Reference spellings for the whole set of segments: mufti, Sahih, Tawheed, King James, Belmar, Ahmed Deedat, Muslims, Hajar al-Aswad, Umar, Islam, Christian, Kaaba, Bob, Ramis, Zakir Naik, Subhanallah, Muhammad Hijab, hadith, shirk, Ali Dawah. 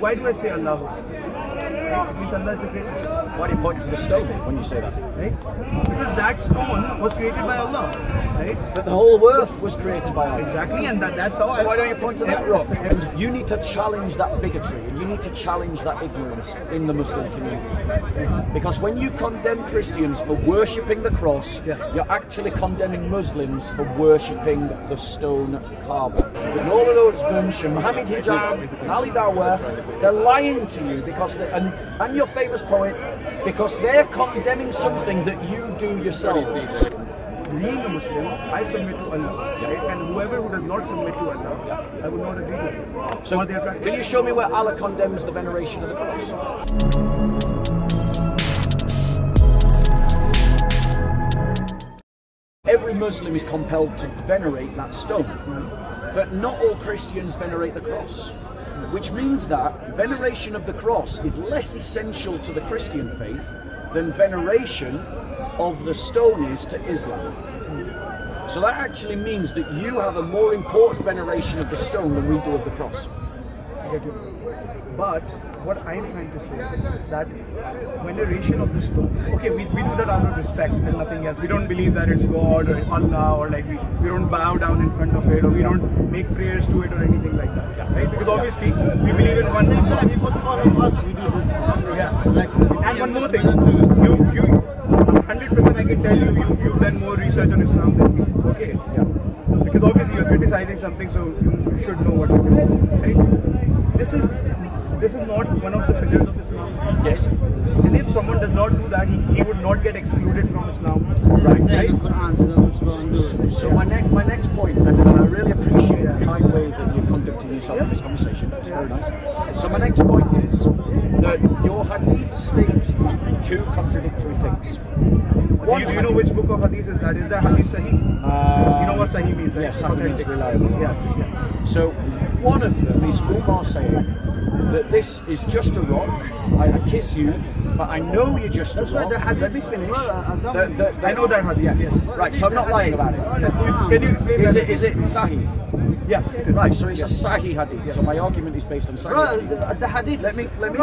Why do I say Allahu? Means Allah is the greatest. Why do you point to the stone when you say that? Right? Because that stone was created by Allah. Right? But the whole earth was created by Allah. Exactly, and that's how. So why don't you point to that rock? You need to challenge that bigotry, and you need to challenge that ignorance in the Muslim community. Because when you condemn Christians for worshipping the cross, you're actually condemning Muslims for worshipping the stone Kaaba. And all of those bunch, and Muhammad Hijab and Ali Dawah, they're lying to you because they and your famous poets, because they're condemning something that you do yourself. Being a Muslim, I submit to Allah, right? And whoever who does not submit to Allah, I would not agree with him. So can you show me where Allah condemns the veneration of the cross? Every Muslim is compelled to venerate that stone, but not all Christians venerate the cross, which means that veneration of the cross is less essential to the Christian faith than veneration of the stone is to Islam. So that actually means that you have a more important veneration of the stone than we do of the cross. But what I'm trying to say is that veneration of the stone, okay, we do that out of respect and nothing else. We don't believe that it's God or Allah, or like we don't bow down in front of it, or we don't make prayers to it or anything like that, right? Because obviously we believe in one thing. All of us, we do this. Yeah. And one more thing, you 100% I can tell you, you've done more research on Islam than me. Okay. Yeah. Because obviously you're criticizing something, so you should know what you're doing, right? This is not one of the pillars of Islam. Yes. And if someone does not do that, he would not get excluded from Islam. Right. So my next point, and I really appreciate the kind way that you're conducting yourself in this conversation. It's very nice. So my next point is that your hadith state two contradictory things. Do you know which book of hadith is that? Is that hadith Sahih? You know what Sahih means, right? Yes, Sahih means reliable. Yeah. So one of them is Umar saying that this is just a rock, I kiss you, but I know you're just a rock. Let me finish. I know that hadith, yes. Right, so I'm not lying about it. Can you explain that? Is it Sahih? Yeah, right, so it's a Sahih hadith, so my argument is based on Sahih. The hadith, let me finish.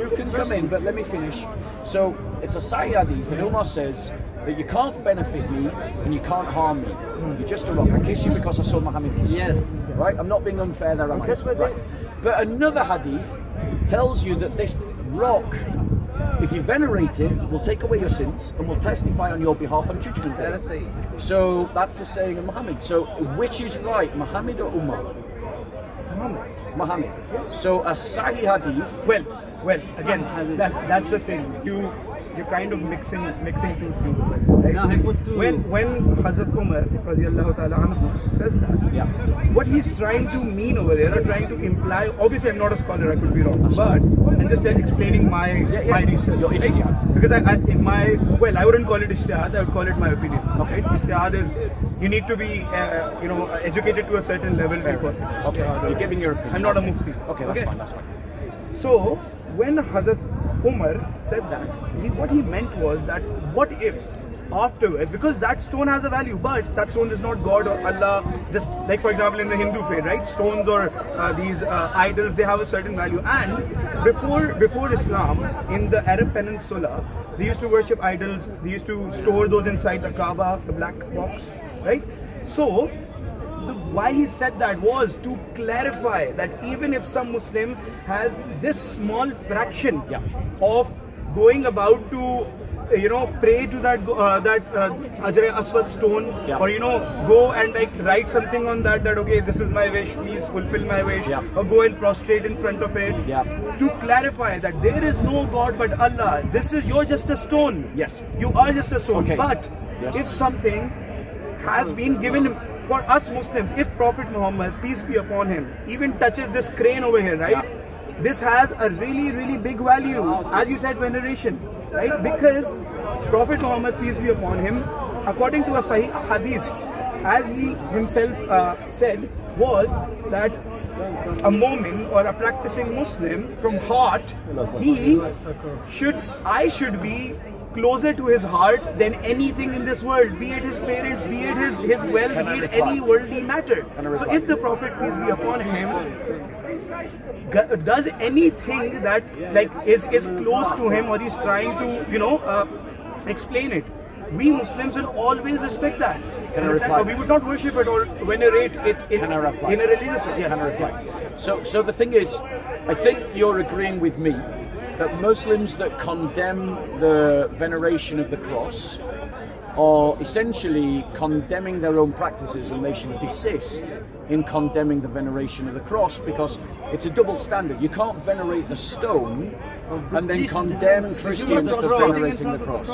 You can come in, but let me finish. So it's a Sahih hadith, and Umar says that you can't benefit me and you can't harm me. You're just a rock. I kiss you because I saw Muhammad kiss you. Yes. Right? I'm not being unfair there, am I? Right. But another hadith tells you that this rock, if you venerate it, will take away your sins and will testify on your behalf on Judgment Day. So that's the saying of Muhammad. So which is right, Muhammad or Umar? Muhammad. Muhammad. Yes. So a Sahih hadith. Well, again, that's the thing. You're kind of mixing two things, right? When Hazrat Umar radiallahu ta'ala anhu says that, what he's trying to mean over there, or trying to imply, obviously I'm not a scholar, I could be wrong, but I'm just explaining my research. Your ishtihad. Because I wouldn't call it ishtihad, I would call it my opinion. Okay. Ishtihad is, you need to be, educated to a certain level before. Okay, you're giving your opinion. I'm not a mufti. Okay, that's fine. So, when Hazrat Umar said that, what he meant was that what if afterward, because that stone has a value, but that stone is not God or Allah, just like for example in the Hindu faith, right? Stones or these idols, they have a certain value, and before Islam, in the Arab Peninsula, they used to worship idols, they used to store those inside the Kaaba, the black box, right? So why he said that was to clarify that even if some Muslim has this small fraction of going about to pray to that Hajar al-Aswad stone, or go and write something on that okay, this is my wish, please fulfill my wish, or go and prostrate in front of it, to clarify that there is no God but Allah, you're just a stone. Yes, you are just a stone. Okay. But if something has been given for us Muslims, if Prophet Muhammad, peace be upon him, even touches this crane over here, right? This has a really, really big value, as you said, veneration, right? Because Prophet Muhammad, peace be upon him, according to a Sahih Hadith, as he himself said, was that a mu'min or a practicing Muslim from heart, I should be closer to his heart than anything in this world, be it his parents, be it his wealth, be it any worldly matter. So if the Prophet, peace be upon him, does anything that like is close to him or he's trying to, you know, explain it, we Muslims will always respect that. We would not worship it or venerate it in a religious way. Yes. So the thing is, I think you're agreeing with me that Muslims that condemn the veneration of the cross are essentially condemning their own practices, and they should desist in condemning the veneration of the cross, because it's a double standard. You can't venerate the stone and then condemn Christians for venerating the cross.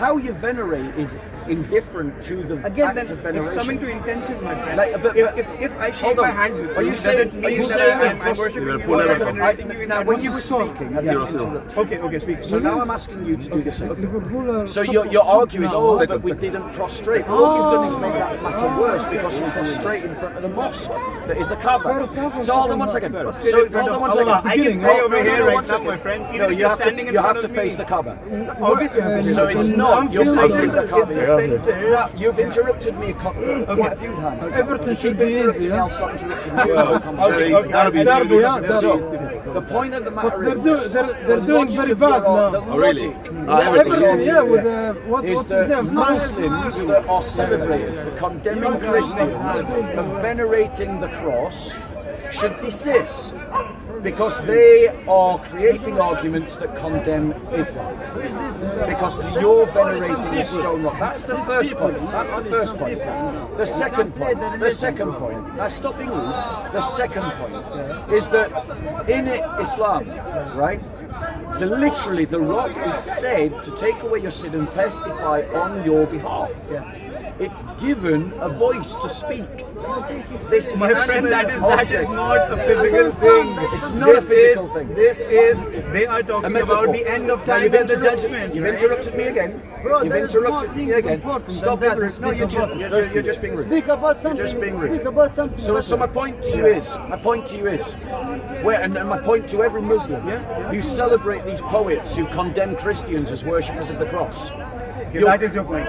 How you venerate is indifferent to the act of veneration. It's coming to intention, my friend. Like, if I shake my hands with you, does it mean that I'm worshipping you? Now, when you were speaking, that's your interruption. Okay, speak. So now I'm asking you to do the same. So your argument is, oh, but we didn't prostrate. All you've done is make that matter worse, because you prostrate in front of the mosque that is the Kaaba. So hold on one second. So hold on one second. I can pray over here right now, my friend. You have to face the Kaaba. Obviously. So it's not. You're facing the Kaaba. You've interrupted me quite a few times. Everything should be easy. I'll stop interrupting you. So the point of the matter is, they're doing very bad now. Oh really? Everything, yeah. Is the Muslims that are celebrated for condemning Christians for venerating the cross should desist, because they are creating arguments that condemn Islam. Because you're venerating a stone rock. That's the first point. The second point. Now stop being rude. The second point is that in Islam, right? Literally, the rock is said to take away your sin and testify on your behalf. It's given a voice to speak. This is my friend, that is not a physical thing. It's not a physical thing. This is, they are talking about the end of time and the judgment. You've interrupted me again. Bro, you've interrupted me again. Stop that. No, you're just being rude. Speak about something. You're just being rude. Speak about something. So my point to you is, and my point to every Muslim, you celebrate these poets who condemn Christians as worshippers of the cross. That is your point.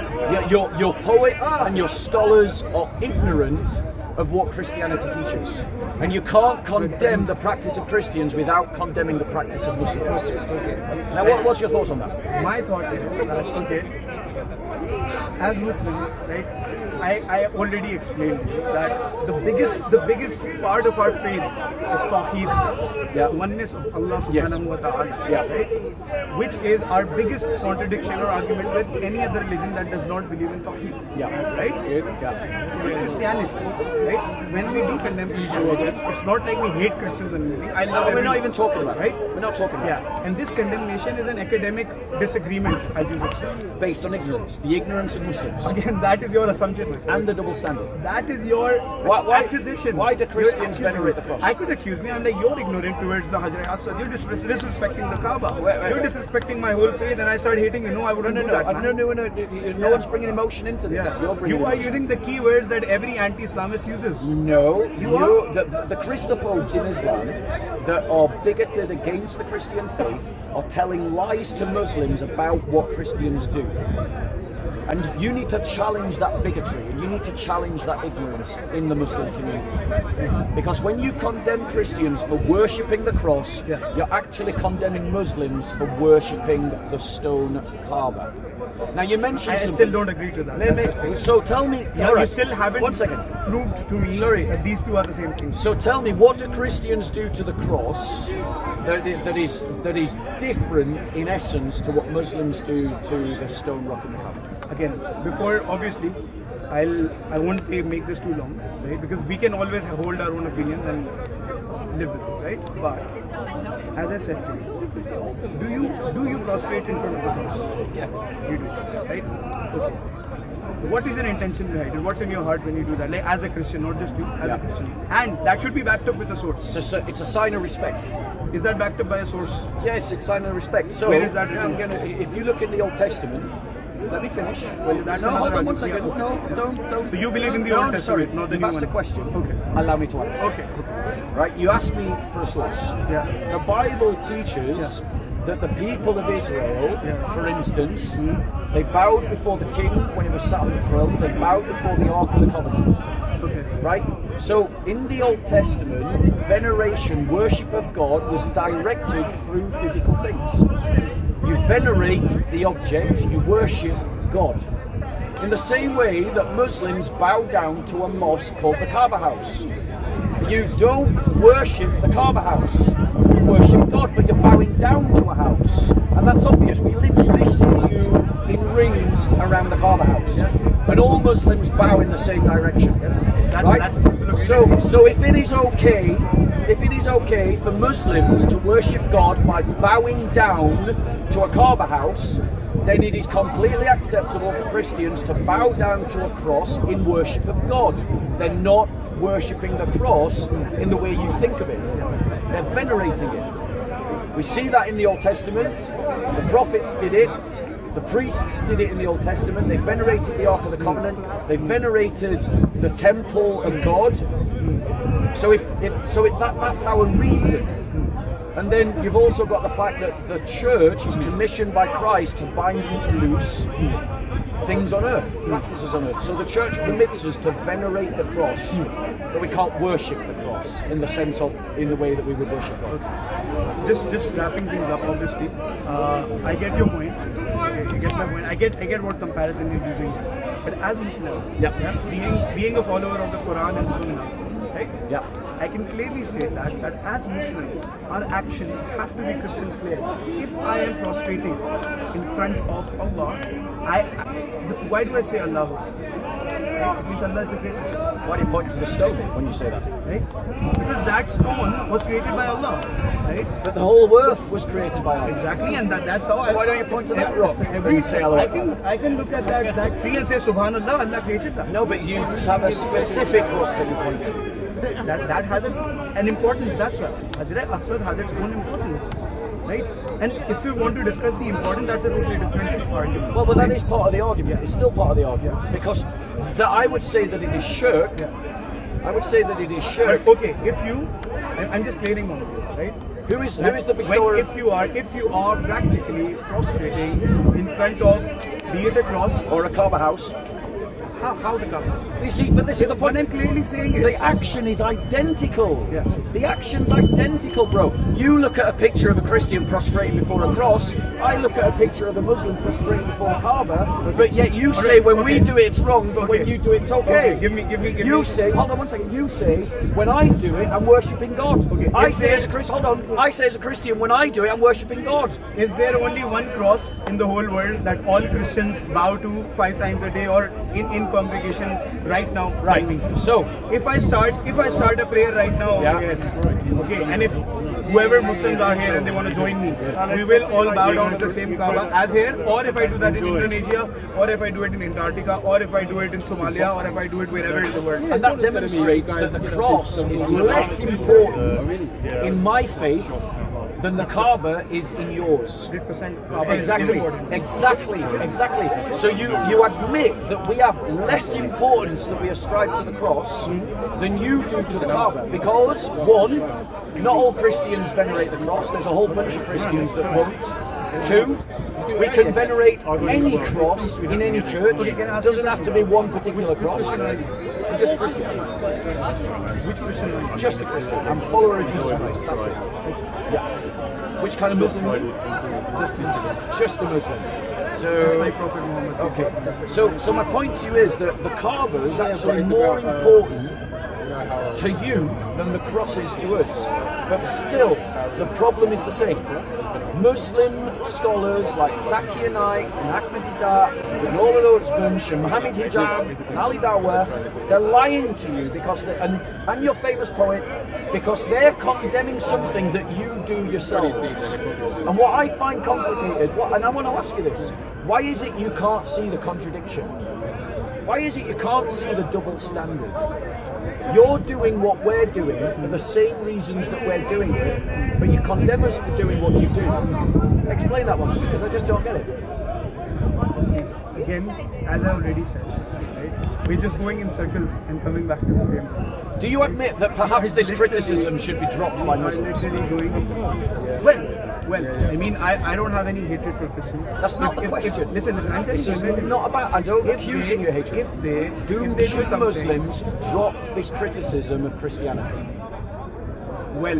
Your poets and your scholars are ignorant of what Christianity teaches. And you can't condemn the practice of Christians without condemning the practice of Muslims. Now, what's your thoughts on that? My thought is that, as Muslims, right, I already explained that the biggest part of our faith is Tawheed, oneness of Allah subhanahu wa ta'ala, right? Which is our biggest contradiction or argument with any other religion that does not believe in Tawheed, right? Christianity, right? When we do condemn Christians, it's not like we hate Christians and anything. I love we're not even talking about it, right? We're not talking about it. And this condemnation is an academic disagreement, as you would say. Based on ignorance. The ignorance of Muslims. Again, that is your assumption. And the double standard. That is your accusation. Why do Christians venerate the cross? I could accuse me. I'm like, you're ignorant towards the Hajar al-Aswad. You're disrespecting the Kaaba. You're disrespecting my whole faith, and I start hating you. No, I wouldn't do that. No one's bringing emotion into this. You are using the key words that every anti-Islamist uses. No. You are. The Christophobes in Islam that are bigoted against the Christian faith are telling lies to Muslims about what Christians do. And you need to challenge that bigotry, and you need to challenge that ignorance in the Muslim community. Because when you condemn Christians for worshipping the cross, you're actually condemning Muslims for worshipping the stone Kaaba. Now you mentioned something. I still don't agree to that. So tell me. You still haven't proved to me that these two are the same thing. So tell me, what do Christians do to the cross that is different in essence to what Muslims do to the stone rock and the Kaaba? Again, before obviously, I won't make this too long, right? Because we can always hold our own opinions and live with it, right? But as I said to you, do you prostrate in front of the cross? Yeah, you do, right? Okay. What is your intention behind it? What's in your heart when you do that? Like as a Christian, not just you, as a Christian. And that should be backed up with a source. So it's a sign of respect. Is that backed up by a source? Yes, it's a sign of respect. So where is that? If you look in the Old Testament. Let me finish. Well, that's hold on one second. No, don't. So you believe in the Old Testament, not the New One. That's the question. Okay. Allow me to answer. Okay. Right, you asked me for a source. Yeah. The Bible teaches that the people of Israel, for instance, They bowed before the king when he was sat on the throne. They bowed before the Ark of the Covenant. Okay. Right? So in the Old Testament, veneration, worship of God was directed through physical things. You venerate the object, you worship God. In the same way that Muslims bow down to a mosque called the Kaaba house. You don't worship the Kaaba house, you worship God, but you're bowing down to a house. And that's obvious, we literally see you in rings around the Kaaba house. But all Muslims bow in the same direction. Right? So if it is okay for Muslims to worship God by bowing down to a Kaaba house, then it is completely acceptable for Christians to bow down to a cross in worship of God. They're not worshipping the cross in the way you think of it. They're venerating it. We see that in the Old Testament. The prophets did it. The priests did it in the Old Testament. They venerated the Ark of the Covenant. They venerated the temple of God. So that's our reason. And then you've also got the fact that the church is commissioned by Christ to bind and to loose things on earth, practices on earth. So the church permits us to venerate the cross, but we can't worship the cross in the sense of, in the way that we would worship God. Okay. Just wrapping things up, obviously, I get your point. You get my point. I get what comparison you're using. But as Muslims, being a follower of the Quran and Sunnah, right? Yeah. I can clearly say that as Muslims, our actions have to be crystal clear. If I am prostrating in front of Allah, why do I say Allahu? It means Allah is the greatest. Why do you point to the stone when you say that? Right? Because that stone was created by Allah. Right? But the whole earth was created by Allah. Exactly, and that's how. So why don't you point to that rock when you say Allah? I can look at that tree and say Subhanallah, Allah created that. No, but you have a specific rock that you point to. That has an importance, that's why. Hajar al-Aswad has its own importance, right? And if you want to discuss the importance, that's a totally different argument. Well, but that is part of the argument. It's still part of the argument. Because I would say that it is shirk. I would say that it is shirk. But, okay, if you... I'm just clearing one of you, right? Who is the bestower of... If you are practically prostrating in front of, be it a cross... or a Kaaba house. How the Kaaba? You see, but this is the point I'm clearly saying. The action is identical. Yeah. The action's identical, bro. You look at a picture of a Christian prostrating before a cross, I look at a picture of a Muslim prostrating before a Kaaba, but yet you say when we do it, it's wrong, but when you do it, it's okay. Give me. You say, hold on one second, you say, when I do it, I'm worshipping God. Okay. I say as a Christian, when I do it, I'm worshipping God. Is there only one cross in the whole world that all Christians bow to 5 times a day or in congregation right now? Right. So if I start a prayer right now over here, okay, and if whoever Muslims are here and they want to join me, we will all bow down to the same Kaaba as here, or if I do that in Indonesia, or if I do it in Antarctica, or if I do it in Somalia, or if I do it wherever in the world. And that demonstrates that the cross is less important in my faith than the Kaaba is in yours. 100% Kaaba. Exactly. So you admit that we have less importance that we ascribe to the cross than you do to the Kaaba, because one, not all Christians venerate the cross. There's a whole bunch of Christians that won't. Two, we can venerate any cross in any church. It doesn't have to be one particular cross. I'm just a Christian. Which Christian? Just a Christian. I'm a follower of Jesus Christ. That's it. Yeah. Which kind of Muslim? Just a Muslim. So my Prophet Muhammad. Okay. So my point to you is that the Kaaba is actually more important to you than the cross is to us. But still, the problem is the same. Muslim scholars like Zakir Naik and Ahmed Deedat and all of those bunch, and Muhammad Hijab and Ali Dawah, they're lying to you because and your famous poets, because they're condemning something that you do yourselves. And what I find complicated, and I want to ask you this, why is it you can't see the contradiction? Why is it you can't see the double standard? You're doing what we're doing for the same reasons that we're doing it, but you condemn us for doing what you do. Explain that one to me, because I just don't get it. See, again, as I already said, right? We're just going in circles and coming back to the same thing. Do you admit that perhaps this criticism should be dropped by Muslims? I mean, I don't have any hatred for Christians. That's not the question. Listen, I'm telling you. This is not about, I don't accuse you of hatred. Should Muslims drop this criticism of Christianity? Well,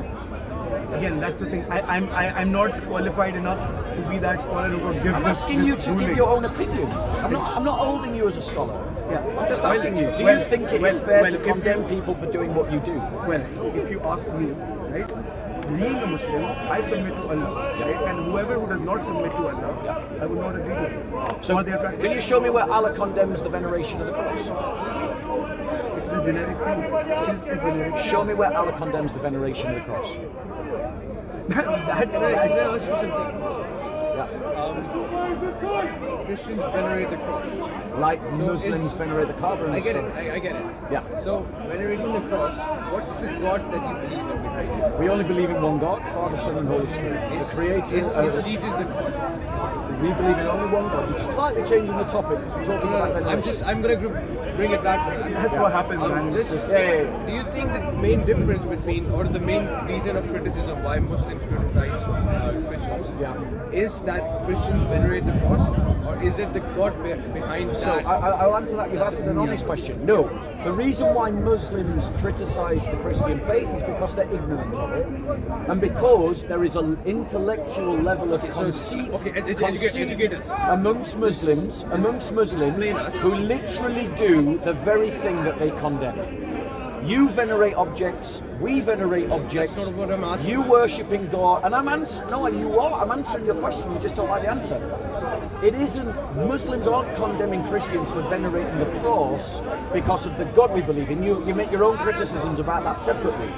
again, that's the thing. I'm not qualified enough to be that scholar who could give. I'm asking you to give your own opinion. I'm not holding you as a scholar. Yeah. I'm just asking you. Do you think it is fair to condemn people for doing what you do? Well, if you ask me, right? Being a Muslim, I submit to Allah, right? And whoever who does not submit to Allah, I would not agree with them. So, will you show me where Allah condemns the veneration of the cross? It's a generic thing. It is a generic thing. Show me where Allah condemns the veneration of the cross. Can I ask you something? Yeah. Christians venerate the cross. Like Muslims venerate the Kaaba. I get it. Yeah. So, venerating the cross, what's the God that you believe in behind? We only believe in one God, Father, Son and Holy Spirit. The Creator is Jesus the God. We believe in only one God. You're slightly changing the topic. I'm going to bring it back to that. That's what happened, man. Do you think the main difference between, or the main reason of criticism why Muslims criticize Christians, is that Christians venerate the cross, or is it the God behind that? So, I'll answer that. You've asked an honest question. No. The reason why Muslims criticize the Christian faith is because they're ignorant of it, and because there is an intellectual level of conceit. Educate us. Amongst Muslims who literally do the very thing that they condemn. You venerate objects, we venerate objects. That's not what I'm asking. You worshipping God, and I'm answering. No, you are. I'm answering your question. You just don't like the answer. It isn't. Muslims aren't condemning Christians for venerating the cross because of the God we believe in. You make your own criticisms about that separately.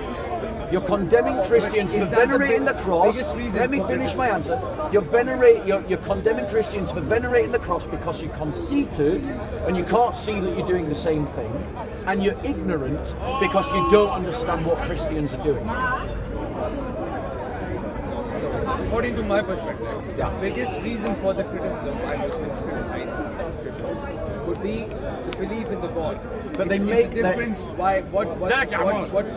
You're condemning Christians for venerating the cross. Let me finish my answer. You're condemning Christians for venerating the cross because you're conceited and you can't see that you're doing the same thing, and you're ignorant because you don't understand what Christians are doing. According to my perspective, the biggest reason for the criticism why Muslims criticize Christians would be the belief in the God. But they make the difference why what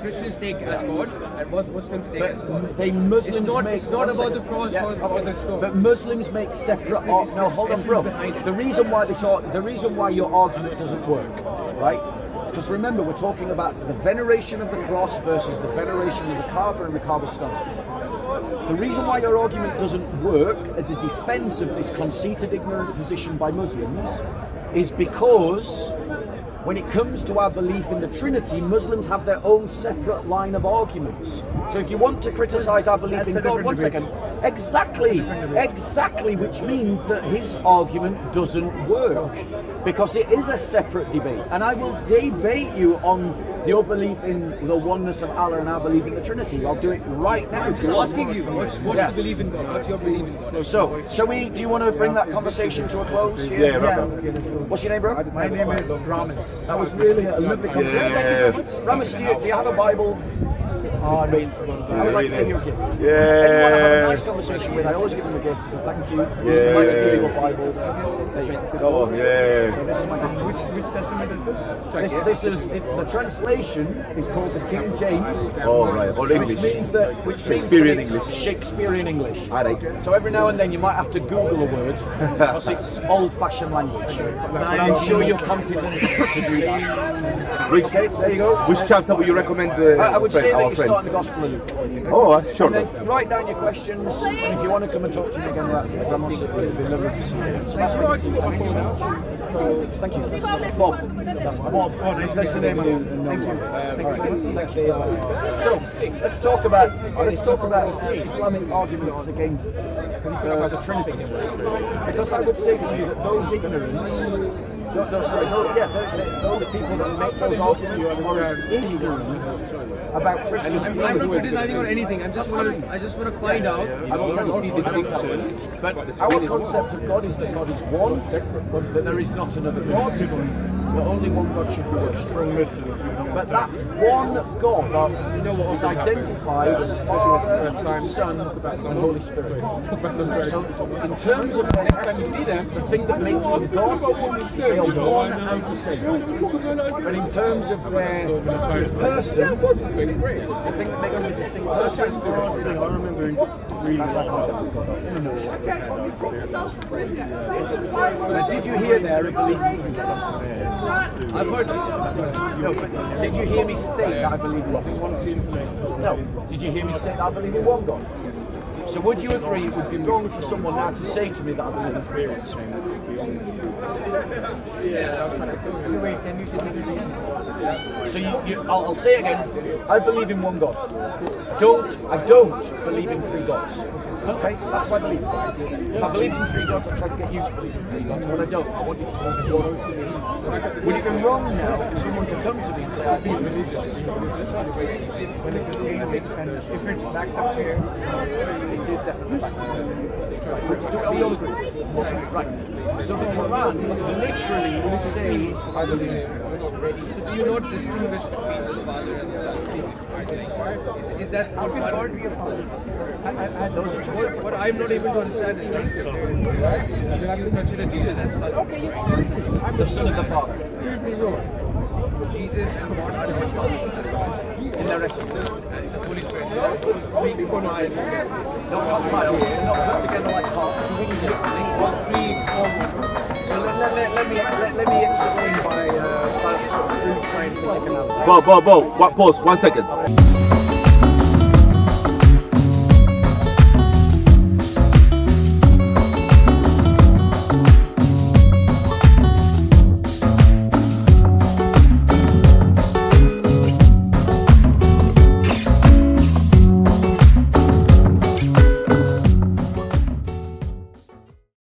Christians take as God and what Muslims take as God. It's not about the cross or the stone. But Muslims make separate. Now hold on, bro. The reason why your argument doesn't work, right? Because remember, we're talking about the veneration of the cross versus the veneration of the Kaaba and the Kaaba stone. The reason why your argument doesn't work as a defense of this conceited, ignorant position by Muslims is because when it comes to our belief in the Trinity, Muslims have their own separate line of arguments. So if you want to criticize our belief in God, exactly, which means that his argument doesn't work because it is a separate debate. And I will debate you on your belief in the oneness of Allah and our belief in the Trinity. I'll do it right now. I'm just asking you, what's the belief in God? What's your belief in God? So, do you want to bring that conversation to a close here? What's your name, bro? My name is Ramis. That was really a lovely conversation. Thank you so much. Ramis, do you have a Bible? I would like to give you a gift. Anyone I have a nice conversation with, I always give them a gift, so thank you. I'd like to give you a Bible. There you go. Come on, So this is my gift. Which testament is this? The translation is called the King James. Oh, right. Or English. Which means that it's Shakespearean English. Alright. So every now and then you might have to Google a word, because it's old-fashioned language. But I'm sure you're competent to do that. Okay, there you go. Which chapter would you recommend I would say that you start in the Gospel of Luke. Oh, sure. Write down your questions, and if you want to come and talk to me again about the Grammar, it would be lovely to see you. Thank you. Bob. That's Bob. That's the name of you. Thank you. So, let's talk about Islamic arguments against the Trinity. Because I would say to you that those ignorance. Those people that make those arguments are ignorant about Christian. I'm not criticizing or anything. I just want to find out. But our concept of God is that God is one, but that there is not another God. The only one God should be worshipped. But that one God is identified as Father, Son, and Holy Spirit. So, in terms of their essence, the thing that makes them God, they are one and the same. But in terms of their person, the thing that makes them a distinct person is the did you hear there a belief? I've heard it. No, but did you hear me state that I believe in God? No. Did you hear me state that I believe in one God? So would you agree it would be wrong for someone now to say to me that I believe in three gods? So I'll say again, I believe in one God. I don't believe in three gods. Okay, that's my belief. If I believed in three gods, I'd try to get you to believe in three gods. When I don't, I want you to believe in God. Would it be wrong now for someone to come to me and say, I believe in gods? When it's a big if it's backed up here, it is definitely backed up here. Are we all agree? Right. So the Quran literally says, I believe in three gods. So do you not distinguish between the Father and the Son? Is that what we call to your Father? Those are two. What I'm not able to understand is that you have to consider Jesus as Son. Okay, I'm the Son of the Father. So, Jesus and God are the Father. In their essence. And the Holy Spirit. Three people are not together like hearts. So let me explain by scientific analysis. Bob, pause, 1 second.